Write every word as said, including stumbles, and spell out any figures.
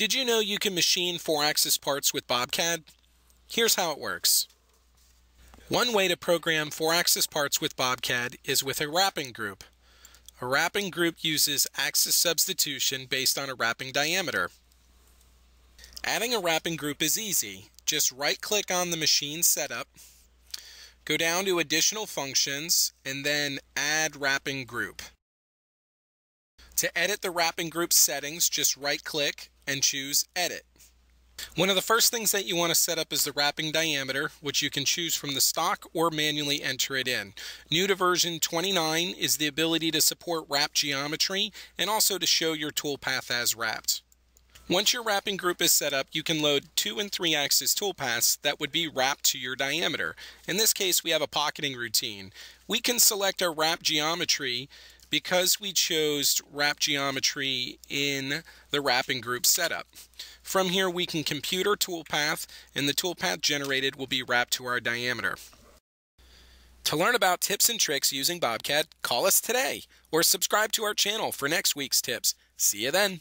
Did you know you can machine four axis parts with BobCAD? Here's how it works. One way to program four axis parts with BobCAD is with a wrapping group. A wrapping group uses axis substitution based on a wrapping diameter. Adding a wrapping group is easy. Just right-click on the machine setup, go down to Additional Functions, and then Add Wrapping Group. To edit the wrapping group settings, just right-click and choose Edit. One of the first things that you want to set up is the wrapping diameter, which you can choose from the stock or manually enter it in. New to version twenty-nine is the ability to support wrap geometry and also to show your toolpath as wrapped. Once your wrapping group is set up, you can load two and three axis toolpaths that would be wrapped to your diameter. In this case, we have a pocketing routine. We can select our wrap geometry because we chose wrap geometry in the wrapping group setup. From here, we can compute our toolpath, and the toolpath generated will be wrapped to our diameter. To learn about tips and tricks using BobCAD, call us today or subscribe to our channel for next week's tips. See you then.